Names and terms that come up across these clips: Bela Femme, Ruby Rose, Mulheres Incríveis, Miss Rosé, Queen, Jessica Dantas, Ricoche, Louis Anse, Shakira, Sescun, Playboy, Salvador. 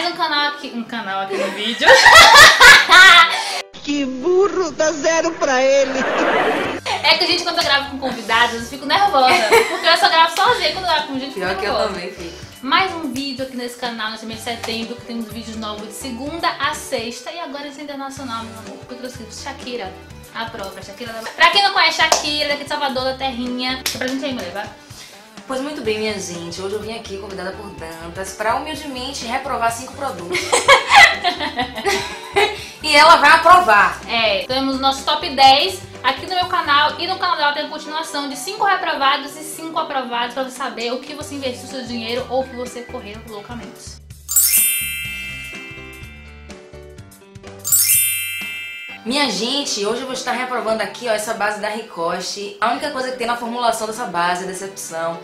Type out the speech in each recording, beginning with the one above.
Mais um canal aqui no vídeo. Que burro, dá zero pra ele. É que a gente, quando eu gravo com convidados, eu fico nervosa. Porque eu só gravo sozinha, quando eu gravo com gente, pior que eu também fico. Mais um vídeo aqui nesse canal, nesse mês de setembro, que temos vídeos novos de segunda a sexta. E agora esse é internacional, meu amor, porque eu trouxe Shakira, a própria Shakira. Pra quem não conhece Shakira, daqui de Salvador, da terrinha. Deixa pra gente aí, mulher, vai. Pois muito bem, minha gente, hoje eu vim aqui convidada por Dantas pra humildemente reprovar 5 produtos. E ela vai aprovar. É, temos o nosso top 10 aqui no meu canal e no canal dela tem a continuação de 5 reprovados e 5 aprovados pra você saber o que você investiu seu dinheiro ou o que você correu loucamente. Minha gente, hoje eu vou estar reprovando aqui, ó, essa base da Ricoche. A única coisa que tem na formulação dessa base é decepção.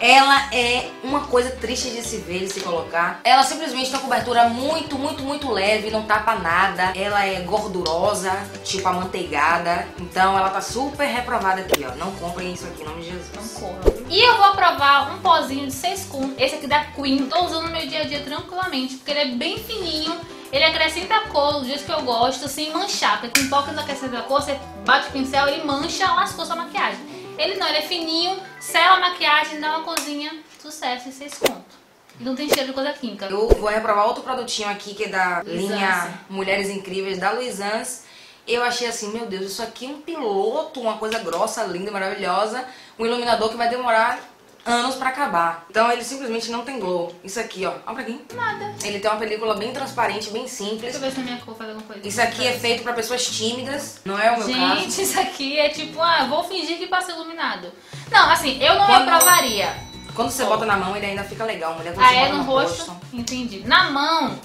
Ela é uma coisa triste de se ver, de se colocar. Ela simplesmente tem uma cobertura muito, muito, muito leve, não tapa nada. Ela é gordurosa, tipo amanteigada. Então ela tá super reprovada aqui, ó. Não comprem isso aqui, em nome de Jesus. Não corram. E eu vou aprovar um pozinho de Sescun, esse aqui da Queen. Tô usando no meu dia a dia tranquilamente, porque ele é bem fininho. Ele acrescenta cor do jeito que eu gosto, sem manchar. Porque com pó que não acrescenta cor, você bate o pincel e mancha, lascou sua maquiagem. Ele não, ele é fininho, sela a maquiagem, dá uma cozinha, sucesso e 6 conto. Não tem cheiro de coisa química. Eu vou reprovar outro produtinho aqui, que é da linha Mulheres Incríveis, da Louis Anse. Eu achei assim, meu Deus, isso aqui é um piloto, uma coisa grossa, linda, maravilhosa. Um iluminador que vai demorar anos pra acabar. Então ele simplesmente não tem glow. Isso aqui, ó. Olha pra quem? Nada. Ele tem uma película bem transparente, bem simples. Deixa eu ver se a minha cor faz alguma coisa. Isso aqui é feito pra pessoas tímidas. Não é o meu caso. Gente, isso aqui é tipo, ah, vou fingir que passa iluminado. Não, assim, eu não reprovaria. Quando você bota na mão, ele ainda fica legal, mulher. Ah, é no rosto? Entendi. Na mão,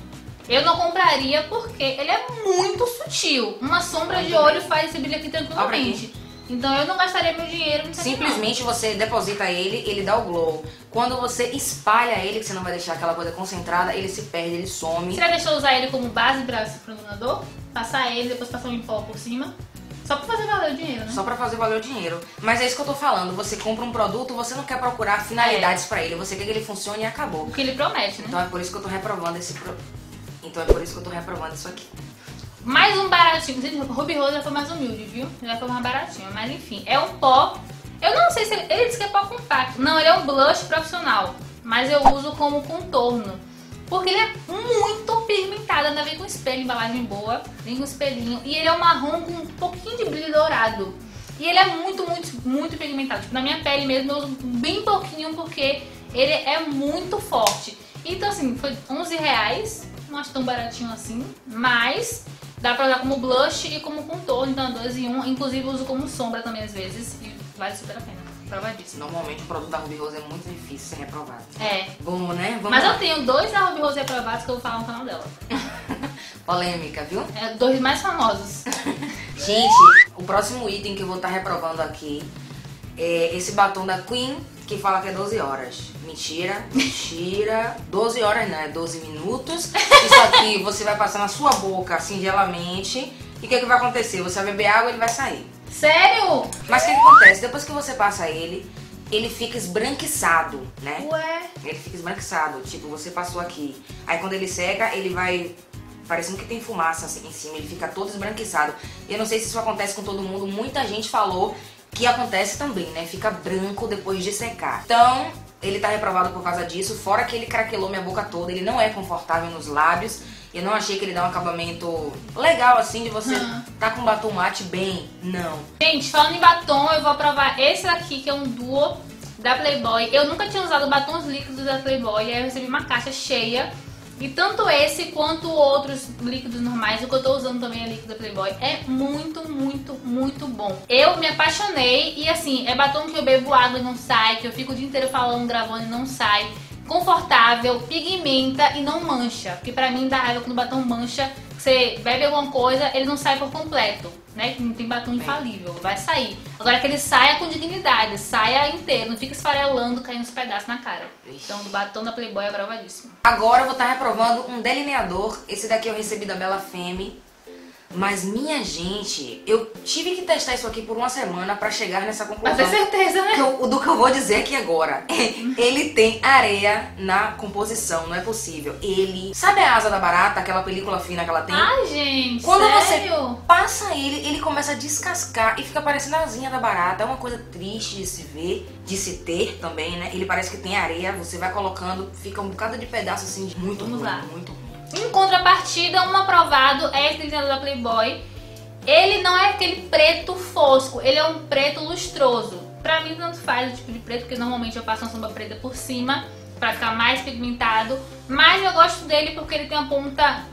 eu não compraria porque ele é muito sutil. Uma sombra de olho faz esse brilho aqui tranquilamente. Então eu não gastaria meu dinheiro nisso aqui. Simplesmente você deposita ele, ele dá o glow. Quando você espalha ele, que você não vai deixar aquela coisa concentrada, ele se perde, ele some. Você já deixou usar ele como base para esse iluminador? Passar ele, depois passar um pó por cima? Só pra fazer valer o dinheiro, né? Só pra fazer valer o dinheiro. Mas é isso que eu tô falando. Você compra um produto, você não quer procurar finalidades pra ele. Você quer que ele funcione e acabou. Porque ele promete, né? Então é por isso que eu tô reprovando esse isso aqui. Mais um baratinho, Ruby Rose já foi mais humilde, viu? Já foi mais baratinho, mas enfim, é um pó. Eu não sei se ele, disse que é pó compacto. Não, ele é um blush profissional, mas eu uso como contorno, porque ele é muito pigmentado, ainda vem com espelho, embalagem boa, vem com espelhinho. E ele é um marrom com um pouquinho de brilho dourado. E ele é muito, muito, muito pigmentado. Tipo, na minha pele mesmo eu uso bem pouquinho, porque ele é muito forte. Então assim, foi R$11, não acho tão baratinho assim, mas dá pra usar como blush e como contorno, então 2 em 1. Inclusive uso como sombra também às vezes e vale super a pena, aprovadíssimo. Normalmente o produto da Ruby Rose é muito difícil ser reprovado. É. Bom, né? Vamos lá. Eu tenho 2 da Ruby Rose reprovados que eu vou falar no canal dela. Polêmica, viu? É, 2 mais famosos. Gente, o próximo item que eu vou estar reprovando aqui é esse batom da Queen, que fala que é 12 horas. Mentira, mentira. 12 horas não, é 12 minutos. Isso aqui você vai passar na sua boca, singelamente. E o que vai acontecer? Você vai beber água e ele vai sair. Sério? Mas o que acontece? Depois que você passa ele, ele fica esbranquiçado, né? Ué? Ele fica esbranquiçado, tipo, você passou aqui. Aí quando ele seca, ele vai parecendo que tem fumaça assim, em cima, ele fica todo esbranquiçado. Eu não sei se isso acontece com todo mundo, muita gente falou que acontece também, né? Fica branco depois de secar. Então, ele tá reprovado por causa disso. Fora que ele craquelou minha boca toda. Ele não é confortável nos lábios. Eu não achei que ele dá um acabamento legal, assim, de você tá com batom mate bem. Não. Gente, falando em batom, eu vou aprovar esse aqui, que é um duo da Playboy. Eu nunca tinha usado batons líquidos da Playboy. E aí eu recebi uma caixa cheia. E tanto esse quanto outros líquidos normais, o que eu tô usando também é líquido da Playboy, é muito, muito, muito bom. Eu me apaixonei e assim, é batom que eu bebo água e não sai, que eu fico o dia inteiro falando, gravando e não sai. Confortável, pigmenta e não mancha. Porque pra mim dá raiva quando o batom mancha, você bebe alguma coisa, ele não sai por completo, né? Não tem batom infalível, vai sair. Agora que ele saia com dignidade, saia inteiro, não fica esfarelando, caindo os pedaços na cara. Então o batom da Playboy é aprovadíssimo. Agora eu vou estar reprovando um delineador. Esse daqui eu recebi da Bela Femme. Mas, minha gente, eu tive que testar isso aqui por uma semana pra chegar nessa conclusão. Mas tem certeza, né? Do que eu vou dizer aqui agora. Ele tem areia na composição, não é possível. Ele... Sabe a asa da barata, aquela película fina que ela tem? Ai, gente, quando sério? Você passa ele, ele começa a descascar e fica parecendo a asinha da barata. É uma coisa triste de se ver, de se ter também, né? Ele parece que tem areia, você vai colocando, fica um bocado de pedaço assim, de muito ruim, muito ruim. Em contrapartida, um aprovado é esse da Playboy. Ele não é aquele preto fosco, ele é um preto lustroso. Pra mim, tanto faz o tipo de preto, porque normalmente eu passo uma sombra preta por cima, pra ficar mais pigmentado. Mas eu gosto dele porque ele tem uma ponta...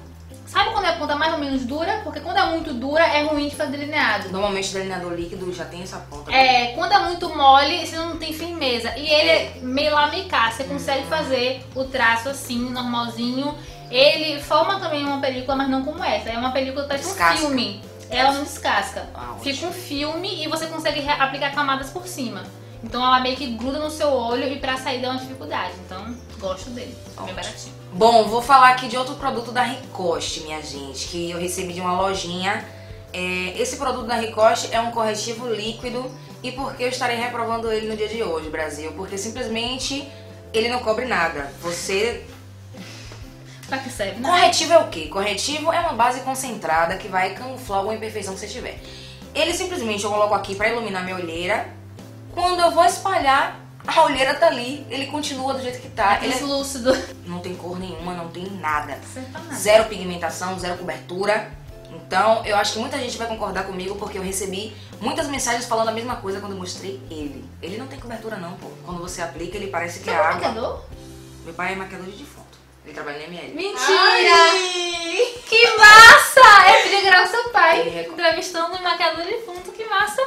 Sabe quando é a ponta mais ou menos dura? Porque quando é muito dura, é ruim de fazer delineado. Normalmente o delineador líquido já tem essa ponta. É, quando é muito mole, você não tem firmeza. E ele é meio lamicá, você consegue fazer o traço assim, normalzinho. Ele forma também uma película, mas não como essa. É uma película que parece um filme. Ela não descasca. Ah, fica um filme e você consegue aplicar camadas por cima. Então ela meio que gruda no seu olho e pra sair dá uma dificuldade. Então, gosto dele. É bem baratinho. Bom, vou falar aqui de outro produto da Ricoche, minha gente, que eu recebi de uma lojinha. Esse produto da Ricoche é um corretivo líquido. E por que eu estarei reprovando ele no dia de hoje, Brasil? Porque simplesmente ele não cobre nada. Você... Pra que serve, né? Corretivo é o quê? Corretivo é uma base concentrada que vai camuflar alguma imperfeição que você tiver. Ele simplesmente eu coloco aqui pra iluminar minha olheira. Quando eu vou espalhar, a olheira tá ali, ele continua do jeito que tá. Ele é lúcido. Não tem cor nenhuma, não tem nada. Zero pigmentação, zero cobertura. Então, eu acho que muita gente vai concordar comigo, porque eu recebi muitas mensagens falando a mesma coisa quando eu mostrei ele. Ele não tem cobertura não, pô. Quando você aplica, ele parece que é água. Você é maquiador? Meu pai é maquiador de defunto. Ele trabalha na ML. Mentira! Ai, que massa! É pedir seu pai entrevistando um maquiador de fundo, que massa!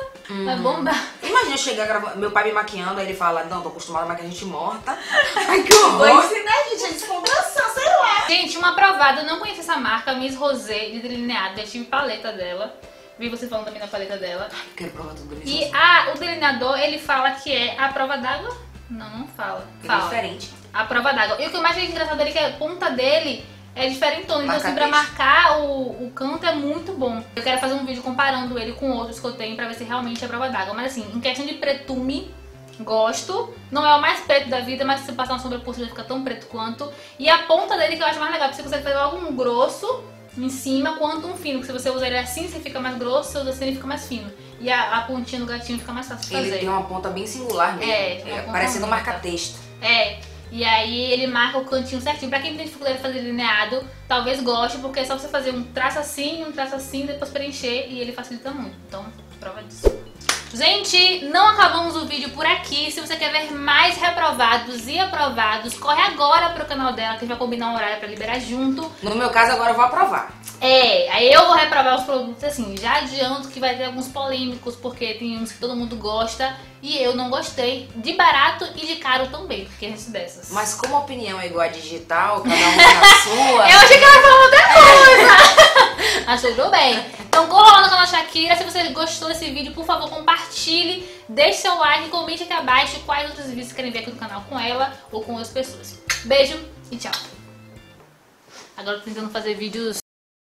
Vai bombar. Imagina eu chegar gravando, meu pai me maquiando, aí ele fala, não, tô acostumada a maquiar gente morta. Ai, que horror! Vou ensinar a gente a descompressão, sei lá. Gente, uma aprovada, eu não conheço essa marca, Miss Rosé, de delineado, já tive paleta dela. Vi você falando também na paleta dela. Ai, quero provar tudo isso. E o delineador, ele fala que é a prova d'água? Não, não fala. Fala. É diferente. A prova d'água. E o que eu mais achei engraçado dele é que a ponta dele é diferentona. Então, assim, pra marcar o canto é muito bom. Eu quero fazer um vídeo comparando ele com outros que eu tenho pra ver se realmente é a prova d'água. Mas assim, em questão de pretume, gosto. Não é o mais preto da vida, mas se você passar uma sombra por cima fica tão preto quanto. E a ponta dele que eu acho mais legal, porque você consegue fazer logo um grosso em cima quanto um fino. Porque se você usar ele assim, você fica mais grosso, se você usar assim, ele fica mais fino. E a pontinha do gatinho fica mais fácil de fazer. Ele tem uma ponta bem singular mesmo. É parecendo um marca-texto. E aí ele marca o cantinho certinho. Pra quem tem dificuldade de fazer delineado, talvez goste, porque é só você fazer um traço assim, depois preencher e ele facilita muito. Então, prova disso. Gente, não acabamos o vídeo por aqui. Se você quer ver mais reprovados e aprovados, corre agora pro canal dela, que a gente vai combinar um horário pra liberar junto. No meu caso, agora eu vou aprovar. Aí eu vou reprovar os produtos, assim, já adianto que vai ter alguns polêmicos, porque tem uns que todo mundo gosta e eu não gostei, de barato e de caro também, porque é dessas. Mas como a opinião é igual a digital, cada um tem a sua... Eu achei que ela falou outra coisa! Achou bem. Então corra lá no canal Shakira, se você gostou desse vídeo, por favor, compartilhe, deixe seu like, comente aqui abaixo quais outros vídeos você querem ver aqui no canal com ela ou com outras pessoas. Beijo e tchau. Agora eu tô tentando fazer vídeos...